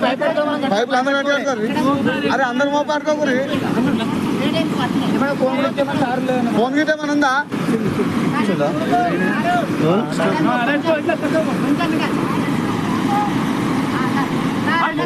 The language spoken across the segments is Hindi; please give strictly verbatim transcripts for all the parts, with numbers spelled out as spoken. अरे अंदर मोह पार्टी फोन गिटे पटाला जैसे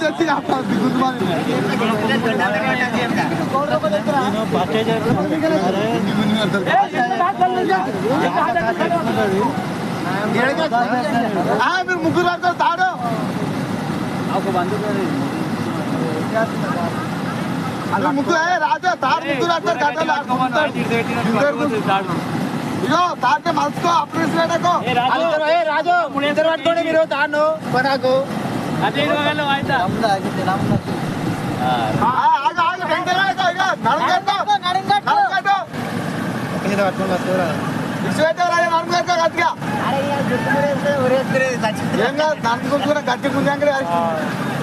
जैसे आपका गुजमान है मुकुर ताड़ो आपको बंद मुकुर है राजा तार मुकुर तार यो तार के मास्क को अपने से रखो। ए राजो मुनेंद्र वाट कोने मेरो तानो बनाको अभी लोग लो आइता हमदा आगे तेरा हमदा हां आगे आगे सेंटर में तो इधर नरंग काटो नरंग काटो काटो अपने वाट को मत करो विश्वेश्वर राजा नरंग का काट गया। अरे यार गुटरे से ओरे ओरे सचिन येंगा दांत को पूरा काट के मुंजांगे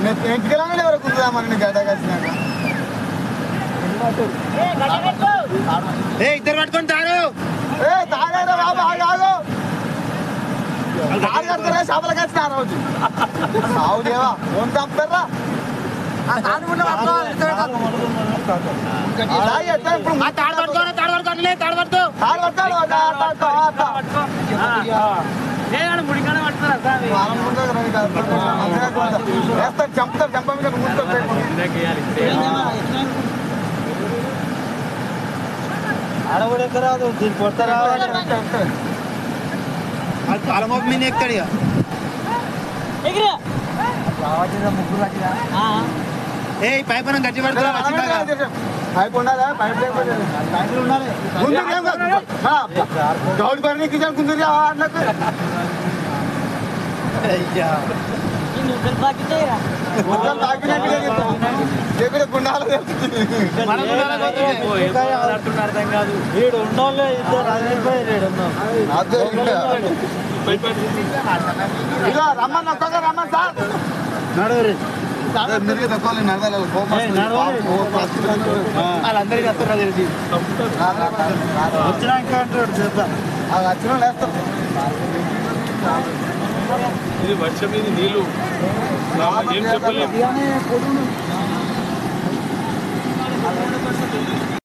मैं पेंट करांगे और कुछ मन गाटा का ना ए गाटा काटो ए इधर वाट कोन तारो ए तारे रे बाबा आ जाओ तार करते रे सावला का स्टार हो जी आओ देवा कौन काम कर रहा आ तार मुन्ना बाबा तेरे का भाई आता है मैं तार वर को तार वर करने तार वर तो तार वर का तार वर का हां ए यार मुड़ी गाना वाटता था मां मुंडा कर रही था ऐसा जंप तक जंप में घूम तो देख यार इतना अरे करा तो दिन पड़ता रहा आज आलम में नेक करिया एक रे आवाज से मुकुर राजा हां ए पाइप ना गड्डी पड़ता है पाइप होना है पाइप पे टाइम होना है गुंदर क्या हां दौड़ करने की जान गुंदर आवाज ना कर भैया ये नूडल बाकी तो है नूडल बाकी नहीं देखो गुंडाला मन गुंडाला होते हैं अट्टुनार दंगादू वीड उंडोले इधर राजनपై రేడ్ ఉన్నా అదే ఇలా రమణ నొక్కగా రమణ సార్ నడవరే సార్ మిర్గే దొక్కాలి నడవాల కోపస్ కోపస్ వాళ్ళందరికీ అత్తరా జరిగింది వచ్చాం కంట్రోల్ చేద్దా ఆ అచ్చన లేస్తారు ఇది వర్షం ఇది నీళ్ళు ఏం చెప్పలేం।